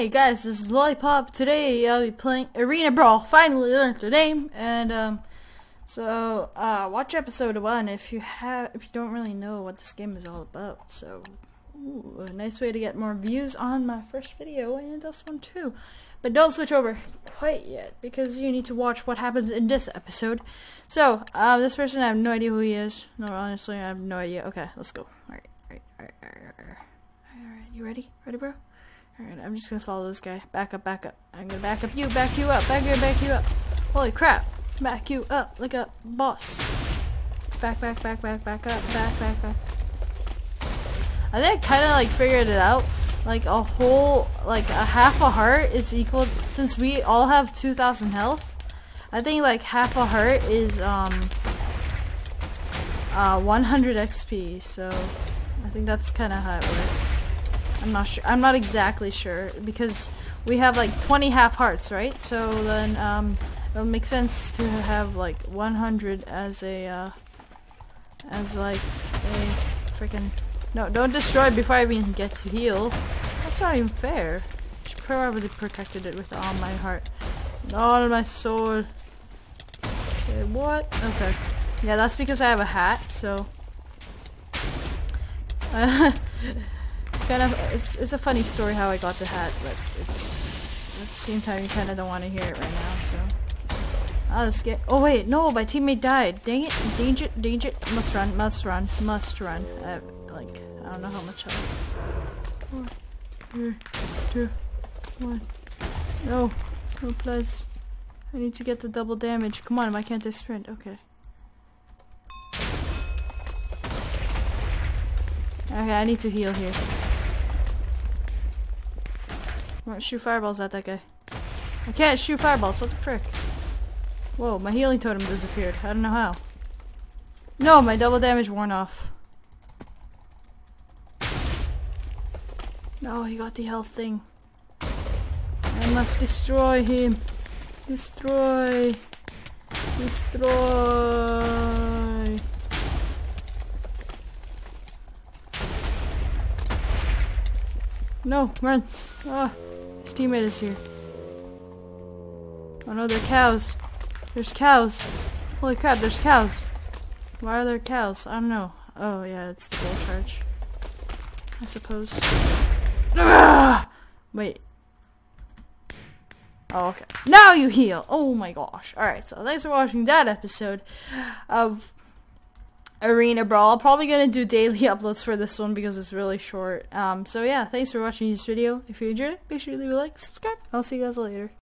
Hey guys, this is Lollipop. Today I'll be playing Arena Brawl. Finally learned the name, and watch episode 1 if you don't really know what this game is all about. So, ooh, a nice way to get more views on my first video and this one too. But don't switch over quite yet because you need to watch what happens in this episode. So, this person, I have no idea who he is. No, honestly, I have no idea. Okay, let's go. All right. You ready? Ready, bro? Alright, I'm just gonna follow this guy. Back up. I'm gonna back you up. Holy crap! Back you up like a boss. Back up. I think I kinda like figured it out. Like a whole, like a half a heart is equal, since we all have 2,000 health, I think like half a heart is 100 XP, so I think that's kinda how it works. I'm not sure. I'm not exactly sure because we have like 20 half hearts, right? So then it'll make sense to have like 100 as a freaking... No, don't destroy before I even get to heal. That's not even fair. I should probably protected it with all my heart, all my sword. Okay, what? Okay. Yeah, that's because I have a hat, so. It's a funny story how I got the hat, but it's at the same time you kind of don't want to hear it right now. So I'll just get... Oh wait, no, my teammate died. Dang it! Danger! Must run. I don't know how much. 4, 3, 2, 1. No, please. I need to get the double damage. Come on, why can't I sprint? Okay. Okay, I need to heal here. Shoot fireballs at that guy. I can't shoot fireballs, what the frick? Whoa, my healing totem disappeared. I don't know how. No, my double damage worn off. No, he got the health thing. I must destroy him. Destroy. No, run. Ah. His teammate is here. Oh no, they're cows. There's cows. Holy crap, there's cows. Why are there cows? I don't know. Oh yeah, it's the bull charge, I suppose. Ah! Wait. Oh, okay. Now you heal! Oh my gosh. Alright, so thanks for watching that episode of Arena Brawl. I'm probably gonna do daily uploads for this one because it's really short. So yeah, thanks for watching this video. If you enjoyed it, be sure to leave a like, subscribe. I'll see you guys later.